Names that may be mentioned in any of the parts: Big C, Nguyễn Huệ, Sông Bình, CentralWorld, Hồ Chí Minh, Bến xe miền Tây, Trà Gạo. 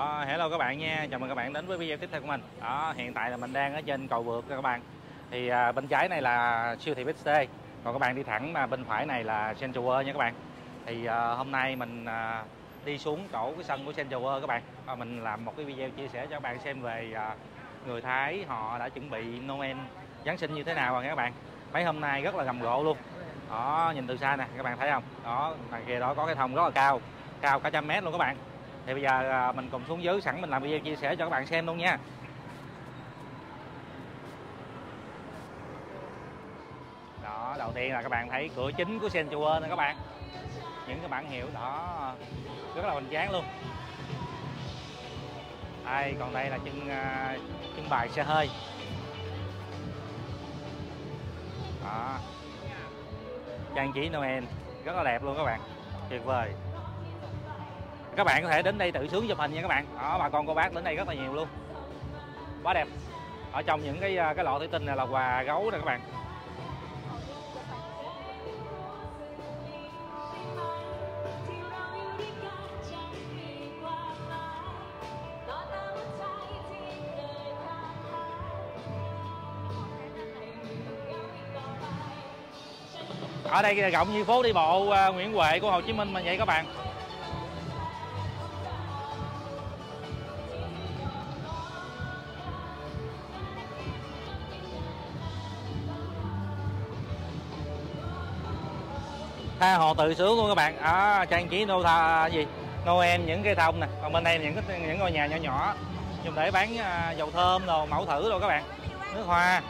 Đó, hello các bạn nha, chào mừng các bạn đến với video tiếp theo của mình. Đó, hiện tại là mình đang ở trên cầu vượt các bạn. Thì bên trái này là siêu thị Big C, còn các bạn đi thẳng mà bên phải này là CentralWorld nha các bạn. Thì hôm nay mình đi xuống chỗ cái sân của CentralWorld các bạn. Mình làm một cái video chia sẻ cho các bạn xem về người Thái họ đã chuẩn bị Noel Giáng sinh như thế nào nha các bạn. Mấy hôm nay rất là gầm gộ luôn. Đó, nhìn từ xa nè các bạn thấy không? Đó, đằng kia đó có cái thông rất là cao, cao cả 100 mét luôn các bạn. Thì bây giờ mình cùng xuống dưới, sẵn mình làm video chia sẻ cho các bạn xem luôn nha. Đó, đầu tiên là các bạn thấy cửa chính của CentralWorld nè các bạn. Những cái bảng hiệu đó rất là hoành tráng luôn. Đây, còn đây là trưng bày xe hơi. Đó, trang trí Noel rất là đẹp luôn các bạn, tuyệt vời. Các bạn có thể đến đây tự sướng chụp hình nha các bạn. Đó, bà con cô bác đến đây rất là nhiều luôn, quá đẹp. Ở trong những cái lọ thủy tinh này là quà gấu nè các bạn. Ở đây rộng như phố đi bộ Nguyễn Huệ của Hồ Chí Minh mà vậy các bạn. Tha hồ tự sướng luôn các bạn. À, trang trí Noel những cây thông nè, còn bên đây là những ngôi nhà nhỏ nhỏ dùng để bán dầu thơm đồ mẫu thử rồi các bạn, nước hoa.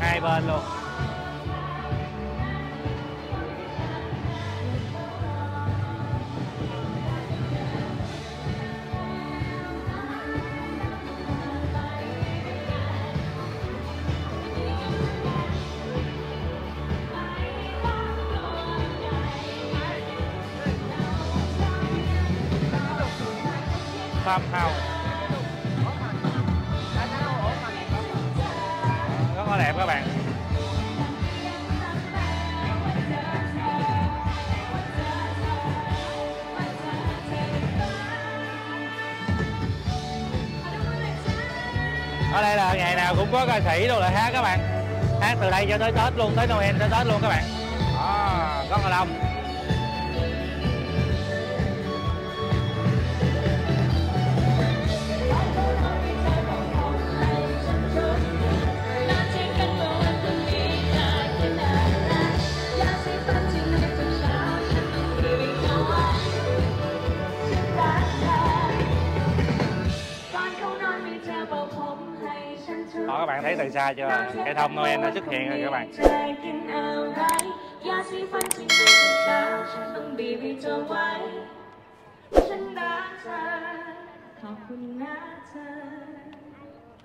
Hai bên luôn. Farm house. Đẹp các bạn. Ở đây là ngày nào cũng có ca sĩ đâu lại hát các bạn, hát từ đây cho tới Tết luôn, tới Noel tới Tết luôn các bạn. Đó, rất là đông. Đó, các bạn thấy từ xa chưa, cái thông Noel nó xuất hiện rồi các bạn.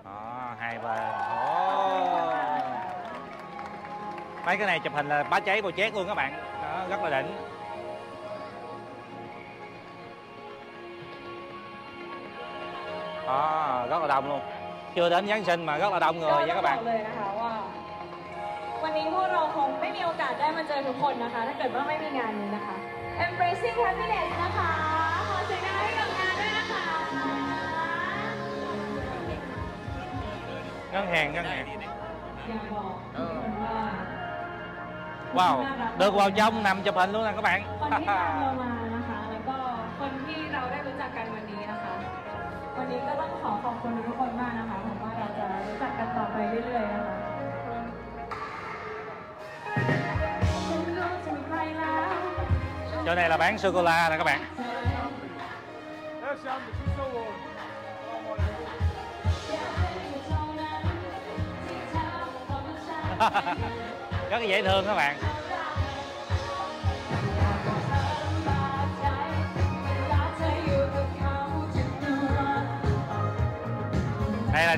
Đó, hai bên. Mấy cái này chụp hình là bá cháy bò chét luôn các bạn. Đó, rất là đỉnh. Đó, rất là đông luôn. Chưa đến Giáng sinh mà rất là đông người nha các bạn. วันนี้ พวกเรา คง ไม่ มี โอกาส ได้ มา เจอ ทุก คน นะคะ ถ้า เกิด ว่า ไม่ มี งาน นี้ นะคะ Embracing Happiness นะคะ ขอ เสียง ดัง ให้ กับ งาน ด้วย นะคะ ngân hàng ว้าว được vào trong นำ chụp hình luôn นะ các bạn คน ที่ ตาม เรา มา นะคะ แล้ว ก็ คน ที่ เรา ได้ รู้จัก กัน วัน นี้ นะคะ วัน นี้ ก็ ต้อง ขอ ขอบ คุณ ทุก คน มาก นะคะ ต่อไปเรื่อยๆนะคะchỗ này là bán sô cô la nè các bạn. Rất là dễ thương các bạn. Đây là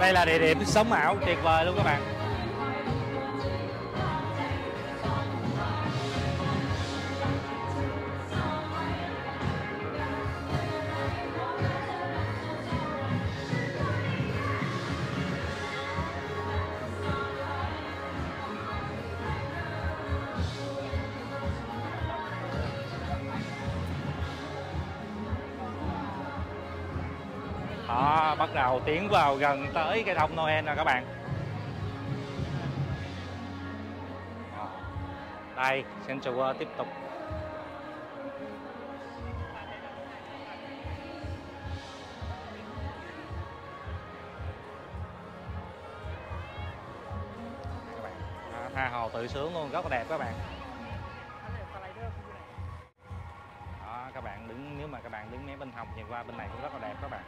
Đây là địa điểm sống ảo tuyệt vời luôn các bạn. Đó, bắt đầu tiến vào gần tới cây thông Noel rồi các bạn. Đây, CentralWorld tiếp tục. Các bạn, tha hồ tự sướng luôn, rất là đẹp các bạn. Đó, các bạn đứng, nếu mà các bạn đứng mé bên hông nhìn qua bên này cũng rất là đẹp các bạn.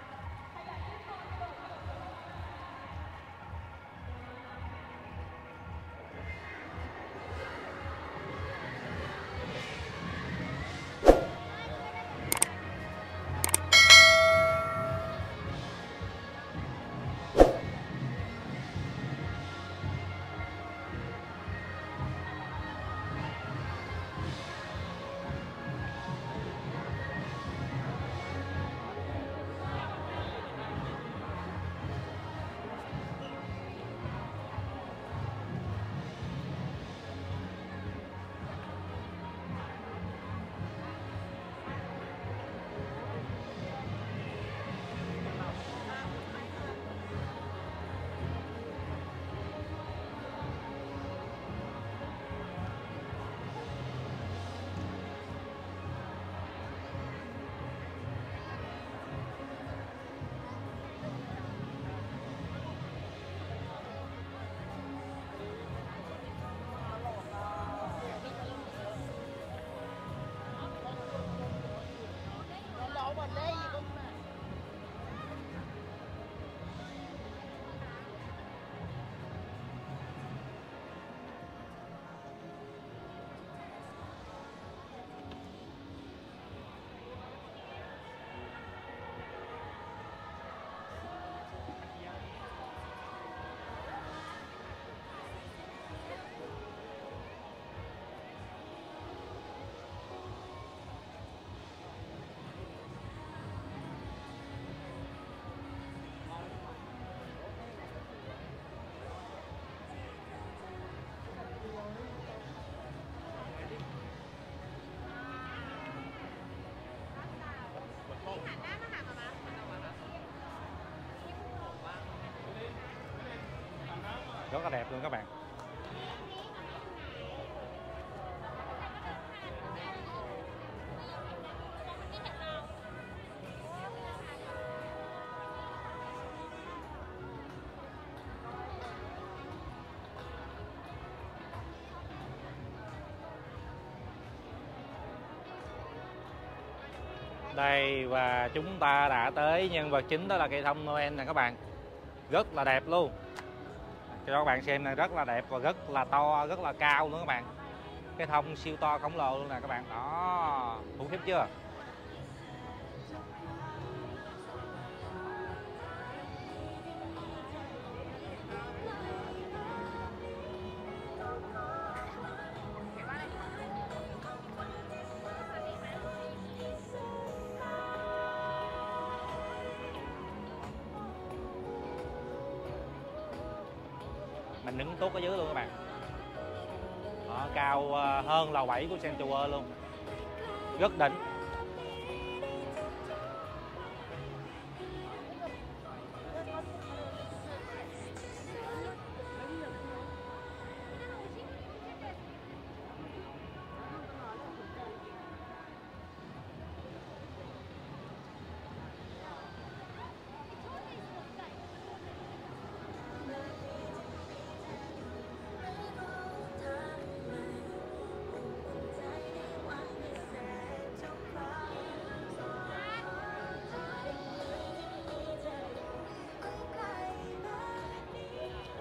Rất là đẹp luôn các bạn. Đây, và chúng ta đã tới nhân vật chính, đó là cây thông Noel nè các bạn. Rất là đẹp luôn. Cho các bạn xem này, rất là đẹp và rất là to, rất là cao nữa các bạn. cái thông siêu to khổng lồ luôn nè các bạn. Đó, khủng khiếp chưa? Mình đứng tốt ở dưới luôn các bạn. Đó, cao hơn lầu 7 của CentralWorld luôn. Rất đỉnh.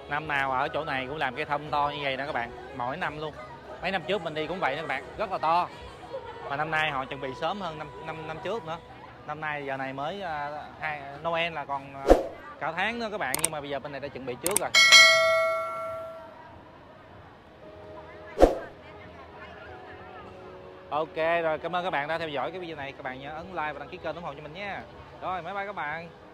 Năm nào ở chỗ này cũng làm cây thông to như vậy đó các bạn, mỗi năm luôn. Mấy năm trước mình đi cũng vậy đó các bạn, rất là to. Mà năm nay họ chuẩn bị sớm hơn năm trước nữa. Năm nay giờ này mới Noel là còn cả tháng nữa các bạn, nhưng mà bây giờ bên này đã chuẩn bị trước rồi. Ok rồi, cảm ơn các bạn đã theo dõi cái video này. Các bạn nhớ ấn like và đăng ký kênh ủng hộ cho mình nha. Rồi, bye bye các bạn.